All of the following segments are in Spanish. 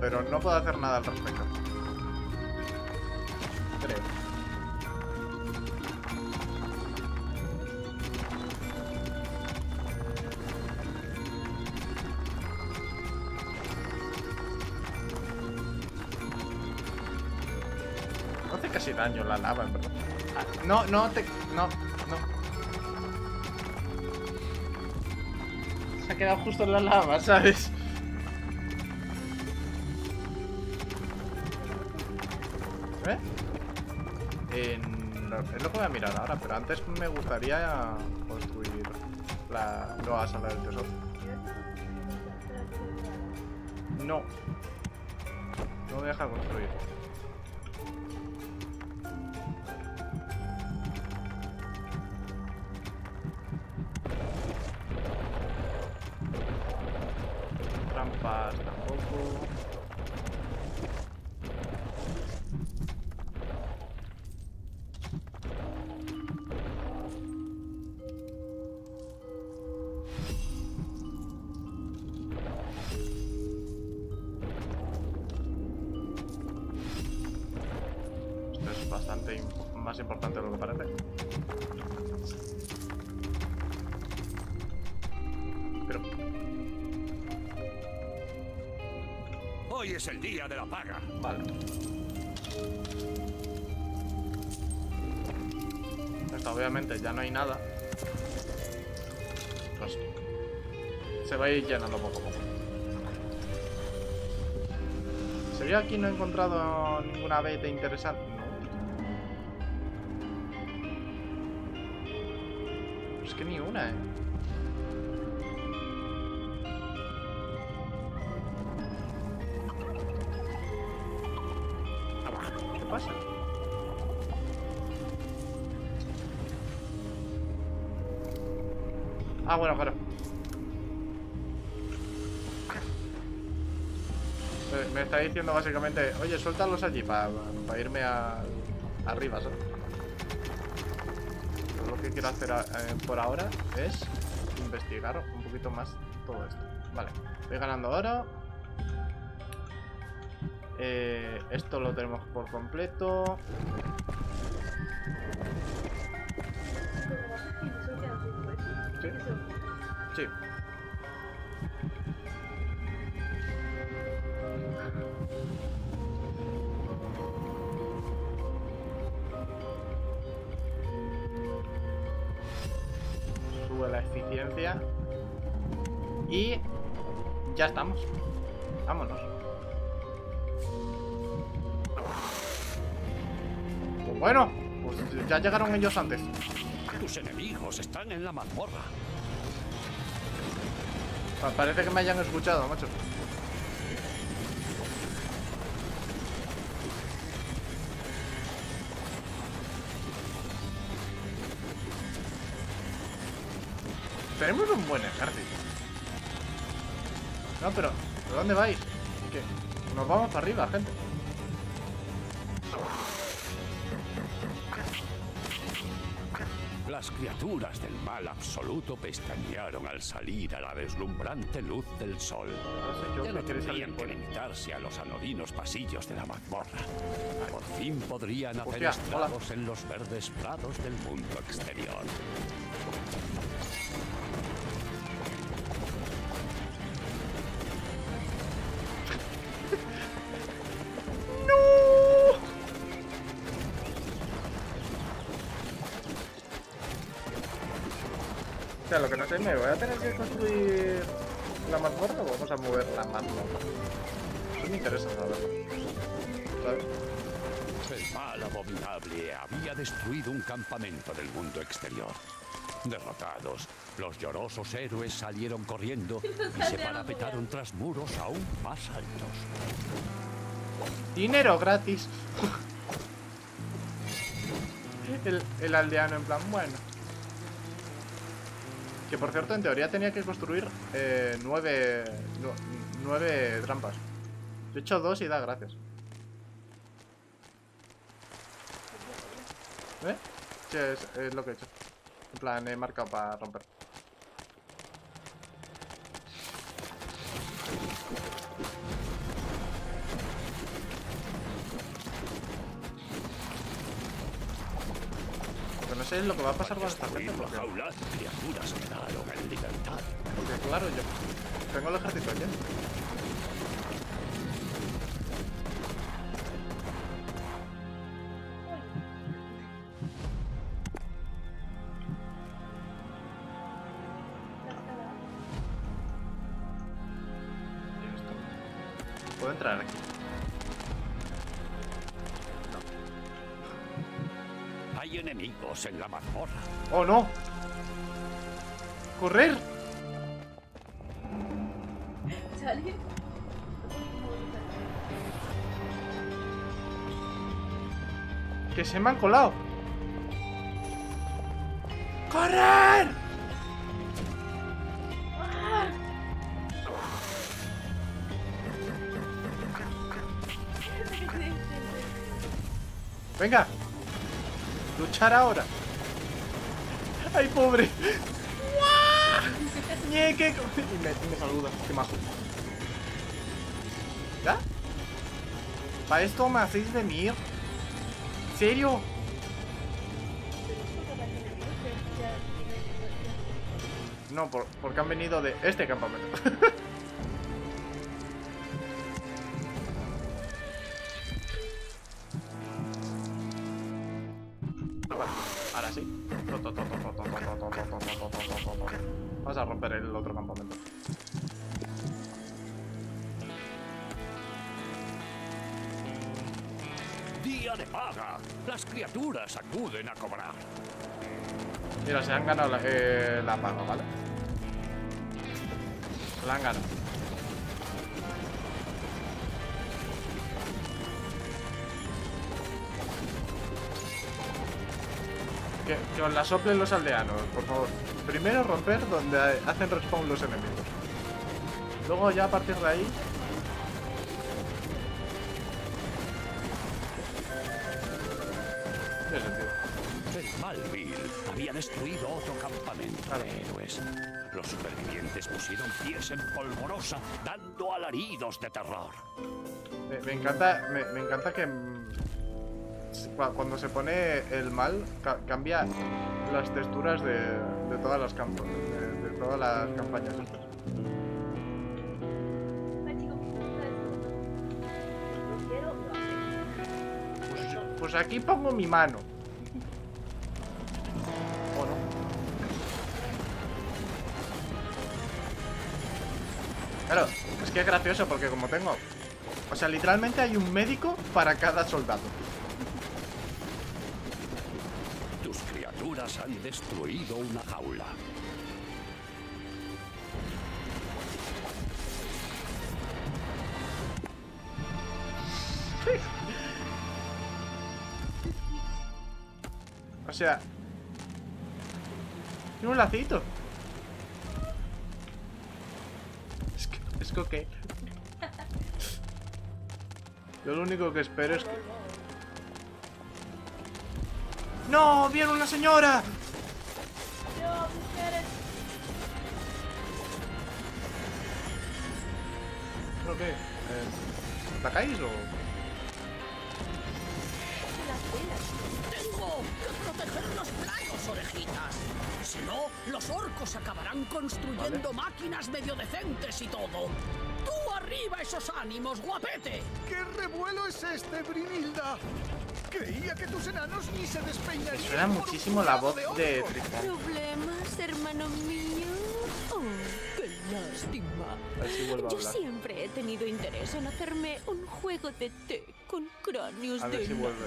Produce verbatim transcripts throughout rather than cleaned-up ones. pero no puedo hacer nada al respecto. Creo. No hace casi daño la lava, en verdad. Ah, no, no te... no, no. Se ha quedado justo en la lava, ¿sabes? ¿Eh? Eh, es lo que voy a mirar ahora, pero antes me gustaría construir la nueva sala del tesoro. No. No voy a dejar construir. Trampas tampoco. Bastante imp- más importante de lo que parece. Pero... hoy es el día de la paga. Vale. Hasta obviamente ya no hay nada. Pues se va a ir llenando poco a poco. Si yo aquí no he encontrado ninguna beta interesante. Es que ni una, eh. ¿Qué pasa? Ah, bueno, claro. Me está diciendo básicamente, oye, suéltalos allí para pa irme a, arriba, ¿sabes? Lo que quiero hacer eh, por ahora es investigar un poquito más todo esto. Vale, voy ganando oro. Eh, esto lo tenemos por completo. Sí. Sí. La eficiencia y ya estamos. Vámonos. Pues bueno, pues ya llegaron ellos antes. Tus enemigos están en la mazmorra. Parece que me hayan escuchado, macho. Tenemos un buen ejército. No, pero... ¿pero dónde vais? ¿Qué? Nos vamos para arriba, gente. Las criaturas del mal absoluto pestañearon al salir a la deslumbrante luz del sol. No sé, ya no tendrían que limitarse a los anodinos pasillos de la mazmorra. Por fin podrían hacer Hostia, estragos hola. en los verdes prados del mundo exterior. O sea, lo que no sé, me voy a tener que construir la mazmorra o vamos a mover la mazmorra. Eso me interesa saberlo. ¿Sabes? El mal abominable había destruido un campamento del mundo exterior. Derrotados, los llorosos héroes salieron corriendo y se parapetaron tras muros aún más altos. Dinero gratis. el, el aldeano en plan, bueno. Que por cierto, en teoría tenía que construir eh, nueve, no, nueve trampas. Yo he hecho dos y da gracias. ¿Eh? Sí, es, es lo que he hecho. En plan, he marcado para romper. sé lo que va a pasar con esta gente, porque... porque claro, yo tengo el ejército allá. ¿Puedo entrar aquí? No. Hay enemigos en la mazmorra. ¡Oh, no! ¡Correr! ¿Sale? ¡Que se me han colado! ¡Correr! Venga, luchar ahora. Ay, pobre. Y me, me saluda, qué majo. ¿Ya? ¿Para esto me hacéis de mierda? ¿En serio? No, por, porque han venido de este campamento. Vamos a romper el otro campamento. Día de paga. Las criaturas acuden a cobrar. Mira, se han ganado la, eh, la paga, ¿vale? La han ganado. Que, que os la soplen los aldeanos, por favor. Primero romper donde hacen respawn los enemigos. Luego ya a partir de ahí... tiene sentido. El Malville había destruido otro campamento claro. de héroes. Los supervivientes pusieron pies en polvorosa, dando alaridos de terror. Me, me encanta, me, me encanta que... cuando se pone el mal, ca cambia las texturas de, de todas las campos, de, de todas las campañas estas. Pues, pues aquí pongo mi mano. ¿O no? Claro, es que es gracioso porque como tengo... o sea, literalmente hay un médico para cada soldado. Han destruido una jaula. O sea, tiene un lacito. Es que, es que ok. Yo lo único que espero es que... ¡No! ¡Vieron la señora! ¡No, mujeres! ¿Pero qué? Eh, ¿Atacáis o...? ¡Tengo que proteger los planos, orejitas! Si no, los orcos acabarán construyendo vale. máquinas medio decentes y todo. ¡Tú arriba esos ánimos, guapete! ¿Qué revuelo es este, Brinilda? Creía que tus enanos ni se despeinarían. Suena muchísimo la voz de Tristán. Problemas, hermano mío. Oh, qué lástima. Si Yo siempre he tenido interés en hacerme un juego de té con cráneos a ver de si vuelve.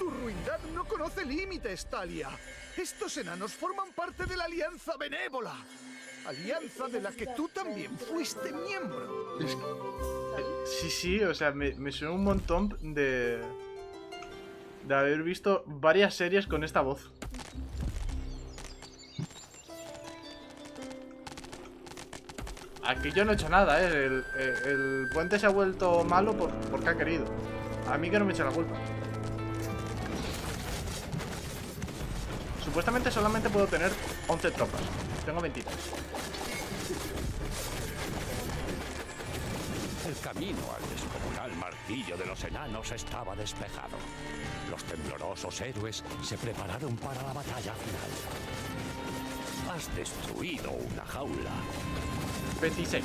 Tu ruindad no conoce límites, Talia. Estos enanos forman parte de la Alianza Benévola. Alianza de la que tú también fuiste miembro. Es que... sí, sí, o sea, me, me suena un montón de... de haber visto varias series con esta voz. Aquí yo no he hecho nada, ¿eh? El, el, el puente se ha vuelto malo por, porque ha querido. A mí que no me echa la culpa. Supuestamente solamente puedo tener once tropas. Tengo veintitrés. El camino al descomunal martirio castillo de los enanos estaba despejado. Los temblorosos héroes se prepararon para la batalla final. Has destruido una jaula. veintiséis.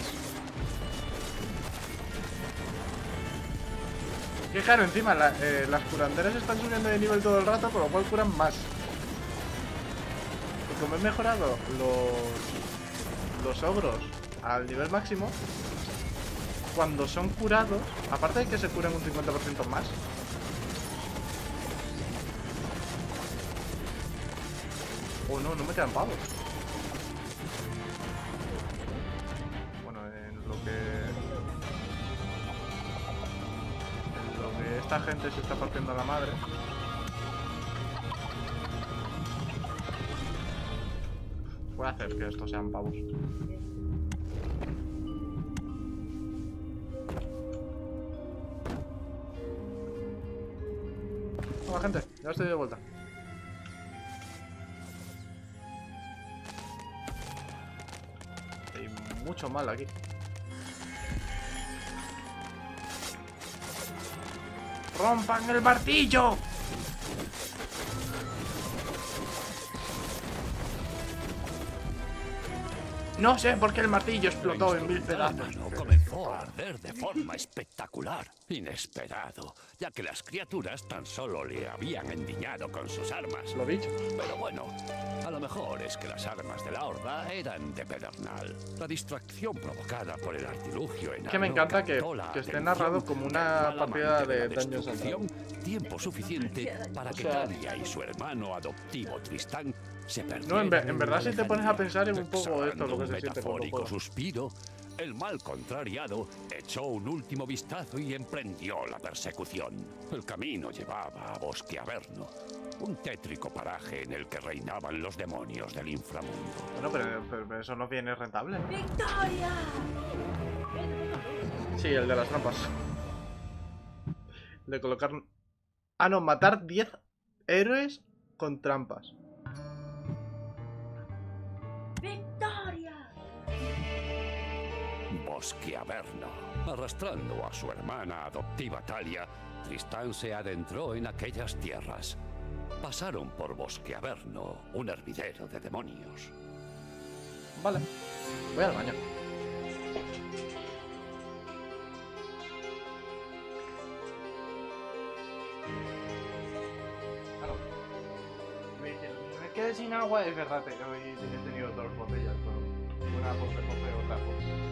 Fijaros, encima la, eh, las curanderas están subiendo de nivel todo el rato, con lo cual curan más. Y como he mejorado los, los ogros al nivel máximo, cuando son curados, aparte de que se curan un cincuenta por ciento más, oh no, no me quedan pavos. Bueno, en lo que... En lo que esta gente se está partiendo a la madre. Voy a hacer que estos sean pavos. Hola gente, ya estoy de vuelta. Hay mucho mal aquí. ¡Rompan el martillo! No sé por qué el martillo explotó en mil pedazos. No comenzó a arder de forma espectacular, inesperado, ya que las criaturas tan solo le habían endiñado con sus armas. Lo dicho. Pero bueno, a lo mejor es que las armas de la horda eran de pedernal. La distracción provocada por el artilugio enano. Que me encanta que, que esté narrado como una partida de daños a tiempo suficiente para que Tania y su hermano adoptivo Tristán se perdieran. No, en, ver, en verdad si te pones a pensar en un poco esto lo que se siente como puedo. Suspiro, el mal contrariado echó un último vistazo y emprendió la persecución. El camino llevaba a Bosque Averno, un tétrico paraje en el que reinaban los demonios del inframundo. Bueno, pero, pero, pero eso no viene rentable. ¡Victoria! Sí, el de las trampas. De colocar... Ah, no, matar diez héroes con trampas. ¡Victoria! Bosque Averno. Arrastrando a su hermana adoptiva Talia, Tristán se adentró en aquellas tierras. Pasaron por Bosque Averno, un hervidero de demonios. Vale, voy al baño. Quedé sin agua, es verdad, que hoy he tenido dos botellas, pero una por de cofe, otra por...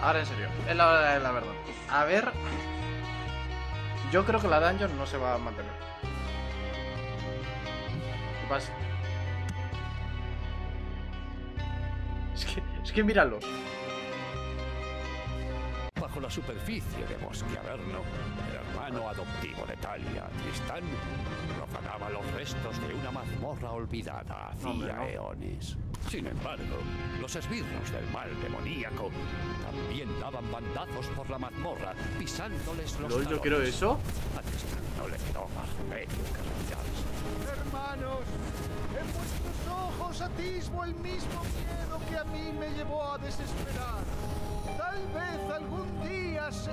Ahora en serio, es la hora de la verdad. A ver... Yo creo que la dungeon no se va a mantener. ¿Qué pasa? Es que, es que míralo. Bajo la superficie de Bosque Averno, el hermano adoptivo de Talia, Tristán, profanaba los restos de una mazmorra olvidada hacía Hombre, no. eones. Sin embargo, los esbirros del mal demoníaco también daban bandazos por la mazmorra, pisándoles los talones. ¿Yo quiero eso? A Tristán no le quedó más remedio que retirarse. Hermanos, en vuestros ojos atisbo el mismo miedo que a mí me llevó a desesperar. Tal vez algún día se...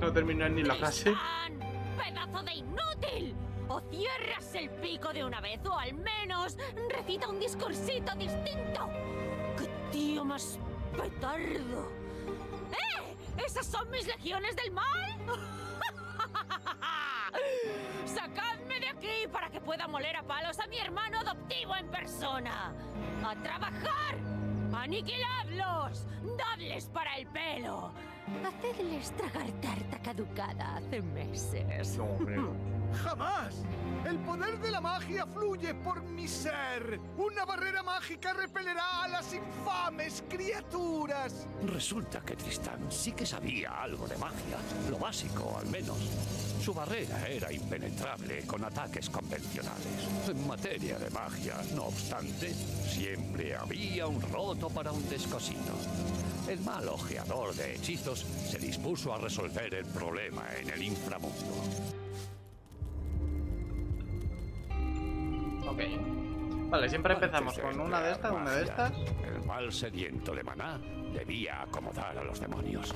No terminan ni la frase. ¡Pedazo de inútil! O cierras el pico de una vez, o al menos recita un discursito distinto. ¡Qué tío más petardo! ¡Eh! ¿Esas son mis legiones del mal? ¡Sacadme de aquí para que pueda moler a palos a mi hermano adoptivo en persona! ¡A trabajar! ¡Aniquiladlos! ¡Dadles para el pelo! Hacedles tragar tarta caducada hace meses. No, hombre. ¡Jamás! ¡El poder de la magia fluye por mi ser! ¡Una barrera mágica repelerá a las infames criaturas! Resulta que Tristán sí que sabía algo de magia, lo básico al menos. Su barrera era impenetrable con ataques convencionales. En materia de magia, no obstante, siempre había un roto para un descosido. El mal ojeador de hechizos se dispuso a resolver el problema en el inframundo. Ok. Vale, siempre empezamos con una de estas, una de estas. El mal sediento de maná debía acomodar a los demonios.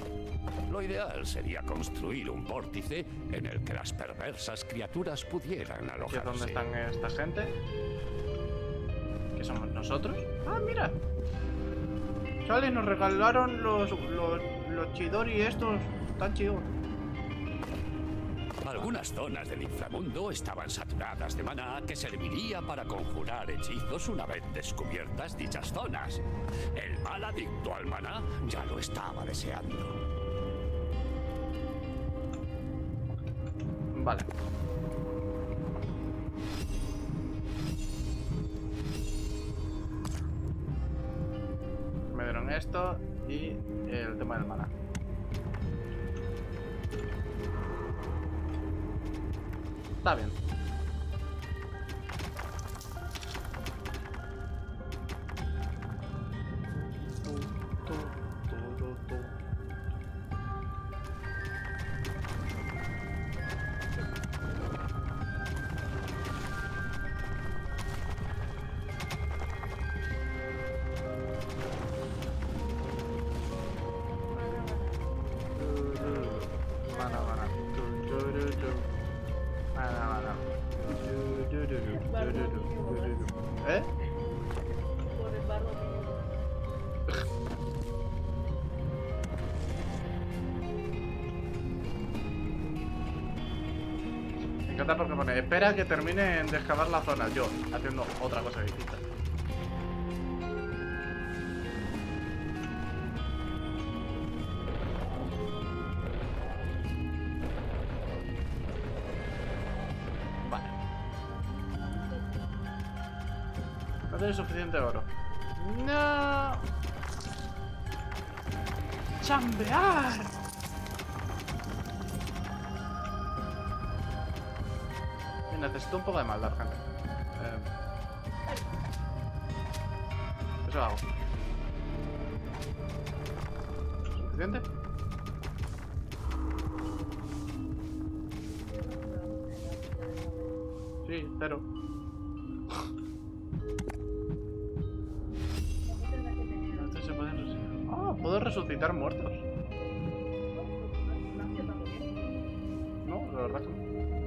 Lo ideal sería construir un vórtice en el que las perversas criaturas pudieran alojarse. ¿Dónde están esta gente? ¿Qué somos nosotros? Ah, mira. Sale, nos regalaron los, los, los chidori estos tan chidos. Algunas zonas del inframundo estaban saturadas de maná que serviría para conjurar hechizos una vez descubiertas dichas zonas. El mal adicto al maná ya lo estaba deseando. Vale. Me dieron esto y el tema del maná. Está bien. ¿Eh? Me encanta porque pone, espera que terminen de excavar la zona, yo, haciendo otra cosa distinta. Suficiente oro. No. Chambear. Necesito un poco de maldad, gente. Eh... Eso hago. ¿Suficiente? Sí, cero. Resucitar muertos. No, la verdad que no.